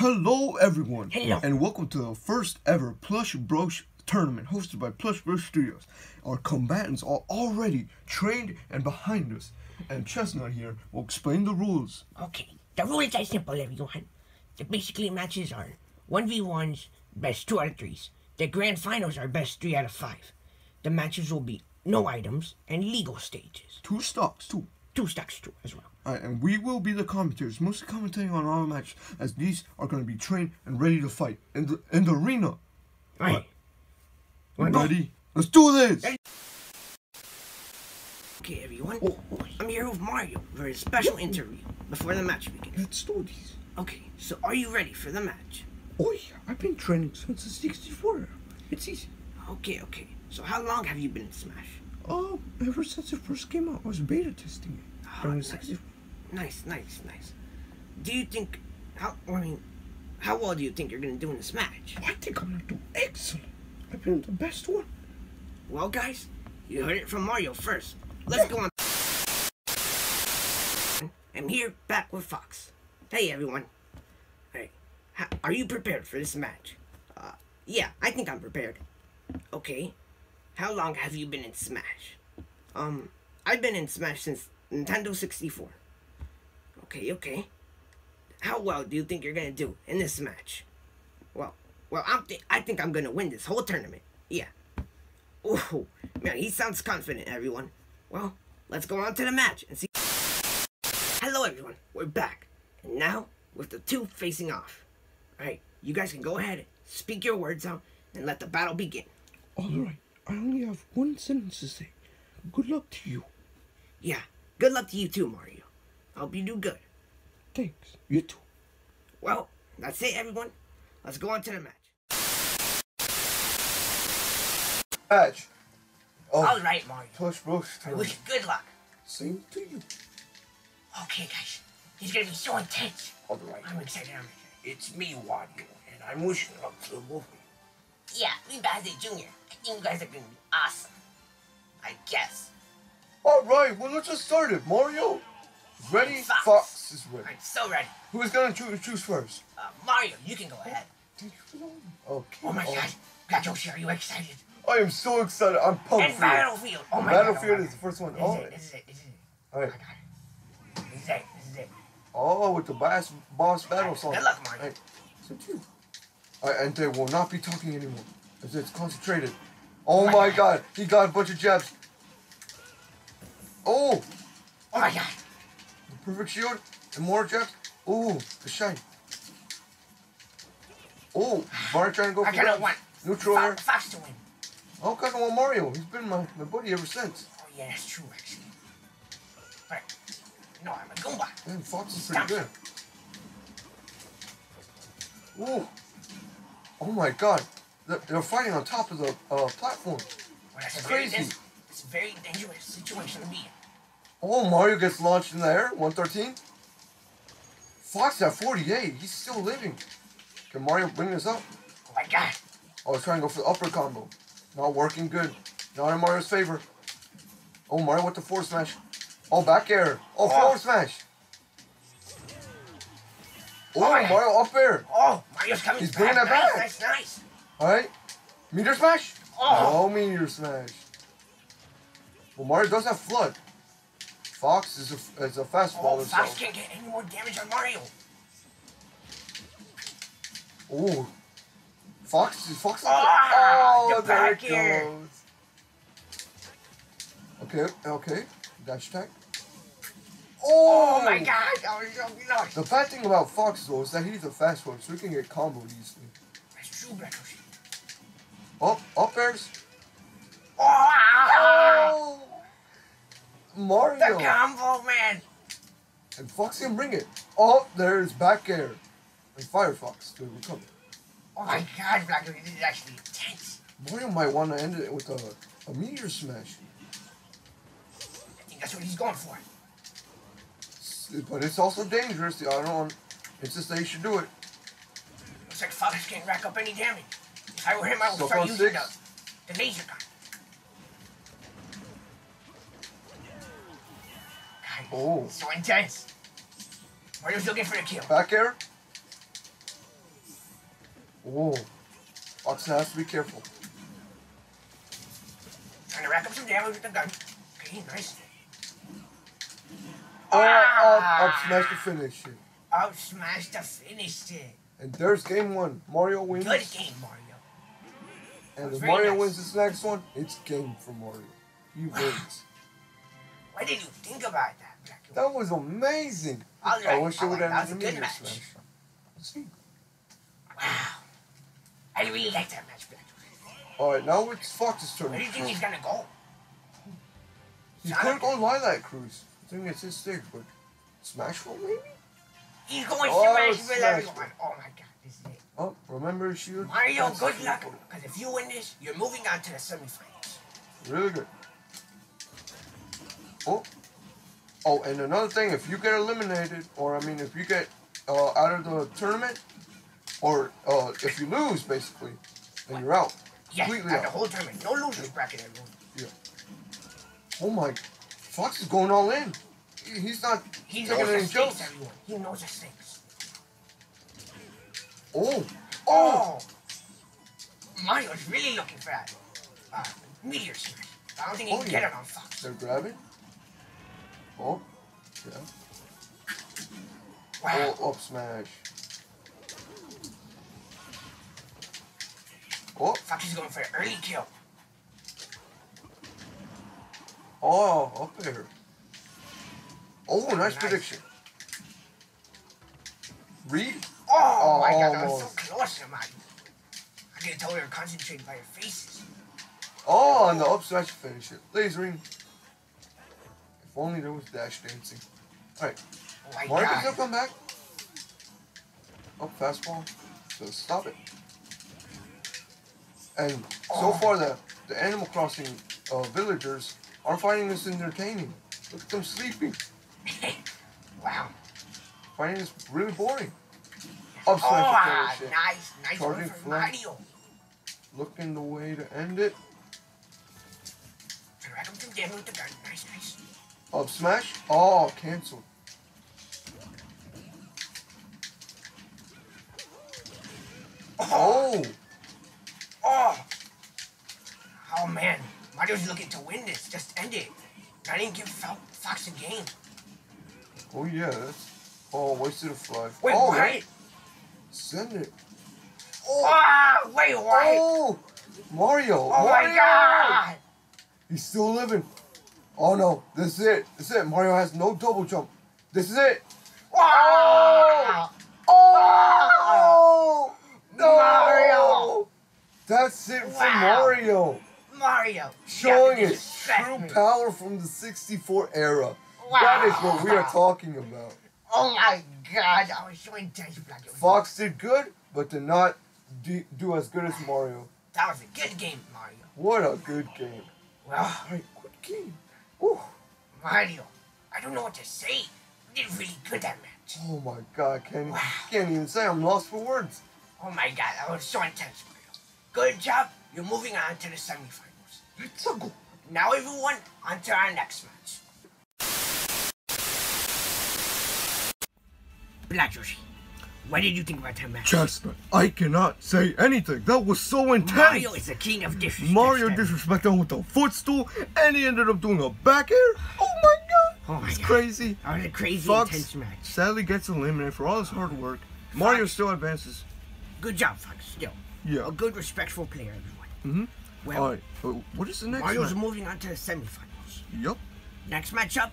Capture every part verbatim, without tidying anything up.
Hello everyone, Hello. and welcome to the first ever Plush Brush Tournament hosted by Plush Brush Studios. Our combatants are already trained and behind us, and Chestnut here will explain the rules. Okay, the rules are simple everyone. The basically matches are one v ones, best two out of threes. The grand finals are best three out of five. The matches will be no items and legal stages. Two stocks, two. Two stocks, too, as well. Alright, and we will be the commentators, mostly commentating on our match, as these are going to be trained and ready to fight in the, in the arena. Alright. Right. Ready? Go. Let's do this! Okay, everyone. Oh, oh. I'm here with Mario for a special oh. interview before the match begins. Let's do this. Okay, so are you ready for the match? Oh, yeah. I've been training since the sixty-four. It's easy. Okay, okay. So how long have you been in Smash? Oh, ever since it first came out, I was beta testing it. Oh, nice. nice, nice, nice. Do you think, how, I mean, how well do you think you're going to do in this match? I think I'm going to do excellent. I've been the best one. Well, guys, you heard it from Mario first. Let's yeah. go on. I'm here back with Fox. Hey, everyone. Hey, how, are you prepared for this match? Uh, yeah, I think I'm prepared. Okay. How long have you been in Smash? Um, I've been in Smash since Nintendo sixty-four. Okay, okay. How well do you think you're gonna do in this match? Well, well, I'm th I think I'm gonna win this whole tournament. Yeah. Ooh, man, he sounds confident, everyone. Well, let's go on to the match and see. Hello, everyone. We're back. And now, with the two facing off. Alright, you guys can go ahead, speak your words out, and let the battle begin. Alright. I only have one sentence to say. Good luck to you. Yeah, good luck to you too, Mario. I hope you do good. Thanks. You too. Well, that's it, everyone. Let's go on to the match. Match. Oh, all right, Mario. Plush Brush Tournament. I wish you good luck. Same to you. Okay, guys. He's gonna be so intense. All right. I'm excited. I'm excited. It's me, Wario, and I'm wishing luck to the movie. Yeah, me, Bowser Junior I think you guys are going to be awesome. I guess. Alright, well let's just start it. Mario is ready. Fox. Fox is ready. I'm so ready. Who's going to choose first? Uh, Mario, you can go ahead. Okay. Oh my oh. god. God, Yoshi, are you excited? I am so excited. I'm pumped. And Battlefield. Oh my Battlefield god. Battlefield is the first one. Is oh. it, is it, is it. Alright. Oh this is it, this is it. Oh, with the boss, boss battle song. Good luck, Mario. Right. So two. Uh, and they will not be talking anymore. It's, it's concentrated. Oh, oh my, my god. god, he got a bunch of jabs. Oh! Oh my god. The perfect shield and more jabs. Oh, the shine. Oh, Mario trying to go for that. Neutral air. Fox to win. Oh, God, I want Mario. He's been my, my buddy ever since. Oh, yeah, that's true, actually. But, no, I'm a Goomba. And Fox is pretty good. Oh. Oh my god, they're fighting on top of the uh, platform. Well, that's crazy. Very, that's, it's a very dangerous situation to be in. Oh, Mario gets launched in the air, one thirteen. Fox at forty-eight, he's still living. Can Mario bring this up? Oh my god. Oh, he's trying to go for the upper combo. Not working good. Not in Mario's favor. Oh, Mario with the forward smash. Oh, back air. Oh, oh. forward smash. Oh, oh Mario up there! Oh, Mario's coming He's back. He's bringing that back. Nice, nice, nice. Alright. Meteor Smash? Oh. oh, Meteor Smash. Well, Mario does have Flood. Fox is a, is a fastball oh, himself. Fox can't get any more damage on Mario. Oh. Fox is... Fox is... Oh, oh the there it here. goes. Okay, okay. Dash attack. Oh, oh my god! Oh, so the bad thing about Fox though is that he's a fast one, so he can get comboed easily. That's true, Black Yoshi. Up, up airs. Oh, oh! Mario! The combo, man! And Fox can bring it. Oh, there's back air. And Fire Fox to recover. Oh my god, Black Yoshi, this is actually intense. Mario might want to end it with a, a Meteor Smash. I think that's what he's going for. But it's also dangerous. I don't insist that you should do it. Looks like Fox can't rack up any damage. If I were him, I would start using the, the laser gun. God, oh. So intense. Mario's looking for the kill. Back air. Ooh. Watson has to be careful. Trying to rack up some damage with the gun. Okay, nice. Oh, ah. up, up smash to finish it. Up smash to finish it. And there's game one. Mario wins. Good game, Mario. And if Mario nice. wins this next one, it's game for Mario. He wins. Why did you think about that, Black? That was amazing. Right, I wish it would have ended in a meteor smash. See? Wow. I really like that match, Black. Alright, now it's Fox's turn. Where do you think he's gonna go? He could go Lilac Cruise. I think it's his stage, but Smashville maybe? He's going oh, Smashville, everyone. Oh my god, this is it. Oh, remember shield. Mario, That's good luck. Because if you win this, you're moving on to the semifinals. Really good. Oh. Oh, and another thing, if you get eliminated, or I mean if you get uh, out of the tournament, or uh, if you lose basically, then what? you're out. Yeah, completely out. The whole tournament. No losers yeah. bracket everyone. Yeah. Oh my, Fox is going all in. He's not He knows his things, everyone. He knows his things. Oh. Oh! Mario's really looking for that. Uh, meteor smash. I don't think he oh, can yeah. get it on Fox. They're grabbing. Oh. Yeah. Wow. Oh, up smash. Oh. Fox is going for an early kill. Oh, up there. Oh, nice, nice prediction. Read. Oh, oh my god, that was so close to mine. I can tell you're concentrating by your faces. Oh, on the up smash to finish it. Lasering. If only there was dash dancing. Alright. Oh Mario can still come back. Up fastball. So stop it. And oh. so far, the, the Animal Crossing uh, villagers are finding this entertaining. Look at them sleeping. Wow. Finding this really boring. Up smash oh, to finish ah, it. Nice, nice Charging for flank. Mario. Looking the way to end it. I don't think they moved the gun. Nice, nice. Up smash? Oh, cancelled. Oh. oh! Oh! Oh man, Mario's looking to win this. Just end it. I didn't give Fox a game. Oh yeah, that's... Oh, wasted a fly. Wait, oh, right? Send it. Oh! Ah, wait, right? Oh! Mario! Oh Mario. my god! He's still living. Oh no, this is it. This is it. Mario has no double jump. This is it. Oh! Oh! oh! No! Mario! That's it wow. for Mario. Mario. Showing his true me. power from the sixty-four era. Wow. That is what we are talking about. Oh my god, I was so intense. Fox did good, but did not do, do as good as Mario. That was a good game, Mario. What a good game. Well, my good game. Ooh. Mario, I don't know what to say. You did really good that match. Oh my god, I can't, wow. can't even say. I'm lost for words. Oh my god, that was so intense, Mario. Good job. You're moving on to the semifinals. Let's go. Now everyone, on to our next match. Black Yoshi, what did you think about that match? Chestnut, I cannot say anything. That was so intense. Mario is the king of disrespect. Mario disrespected him with a footstool, and he ended up doing a back air. Oh my god! Oh my it's god. crazy. That was a crazy Fox intense match. Sadly, gets eliminated for all his hard work. Fox. Mario still advances. Good job, Fox. Still, yeah, a good, respectful player, everyone. Mm-hmm. Well, all right. Well, what is the next? Mario's match? moving on to the semifinals. Yep. Next matchup.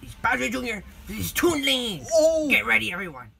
He's Bowser Junior This is Toon Lane. Oh. Get ready, everyone.